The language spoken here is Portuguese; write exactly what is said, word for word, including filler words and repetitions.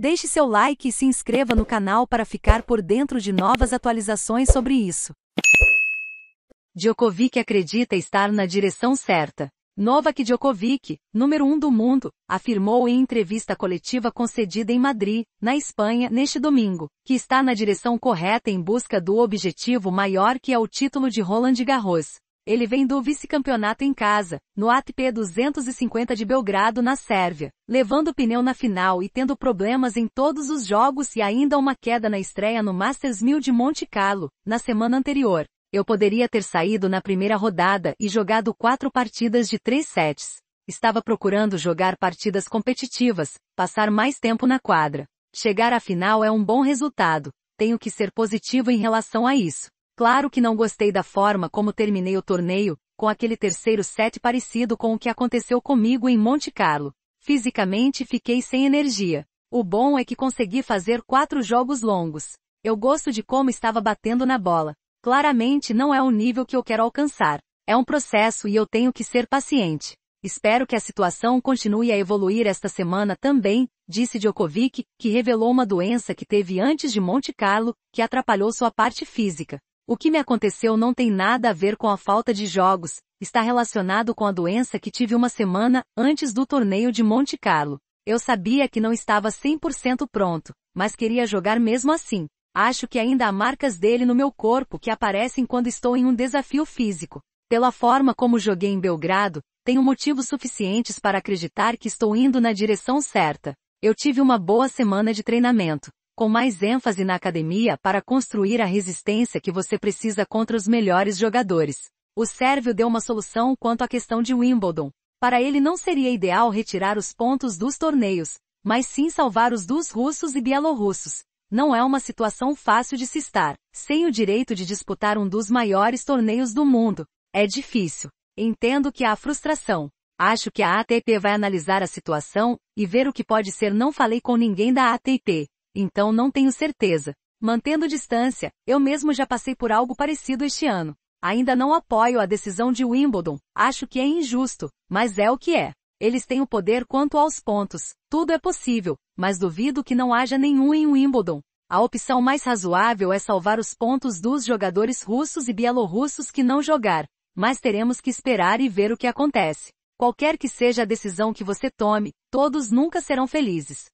Deixe seu like e se inscreva no canal para ficar por dentro de novas atualizações sobre isso. Djokovic acredita estar na direção certa. Novak Djokovic, número um do mundo, afirmou em entrevista coletiva concedida em Madri, na Espanha, neste domingo, que está na direção correta em busca do objetivo maior que é o título de Roland Garros. Ele vem do vice-campeonato em casa, no A T P duzentos e cinquenta de Belgrado, na Sérvia, levando o pneu na final e tendo problemas em todos os jogos e ainda uma queda na estreia no Masters mil de Monte Carlo, na semana anterior. Eu poderia ter saído na primeira rodada e jogado quatro partidas de três sets. Estava procurando jogar partidas competitivas, passar mais tempo na quadra. Chegar à final é um bom resultado. Tenho que ser positivo em relação a isso. Claro que não gostei da forma como terminei o torneio, com aquele terceiro set parecido com o que aconteceu comigo em Monte Carlo. Fisicamente fiquei sem energia. O bom é que consegui fazer quatro jogos longos. Eu gosto de como estava batendo na bola. Claramente não é o nível que eu quero alcançar. É um processo e eu tenho que ser paciente. Espero que a situação continue a evoluir esta semana também, disse Djokovic, que revelou uma doença que teve antes de Monte Carlo, que atrapalhou sua parte física. O que me aconteceu não tem nada a ver com a falta de jogos, está relacionado com a doença que tive uma semana antes do torneio de Monte Carlo. Eu sabia que não estava cem por cento pronto, mas queria jogar mesmo assim. Acho que ainda há marcas dele no meu corpo que aparecem quando estou em um desafio físico. Pela forma como joguei em Belgrado, tenho motivos suficientes para acreditar que estou indo na direção certa. Eu tive uma boa semana de treinamento, com mais ênfase na academia para construir a resistência que você precisa contra os melhores jogadores. O sérvio deu uma solução quanto à questão de Wimbledon. Para ele não seria ideal retirar os pontos dos torneios, mas sim salvar os dos russos e bielorrussos. Não é uma situação fácil de se estar, sem o direito de disputar um dos maiores torneios do mundo. É difícil. Entendo que há frustração. Acho que a A T P vai analisar a situação e ver o que pode ser. Não falei com ninguém da A T P. Então não tenho certeza. Mantendo distância, eu mesmo já passei por algo parecido este ano. Ainda não apoio a decisão de Wimbledon, acho que é injusto, mas é o que é. Eles têm o poder quanto aos pontos, tudo é possível, mas duvido que não haja nenhum em Wimbledon. A opção mais razoável é salvar os pontos dos jogadores russos e bielorrussos que não jogar, mas teremos que esperar e ver o que acontece. Qualquer que seja a decisão que você tome, todos nunca serão felizes.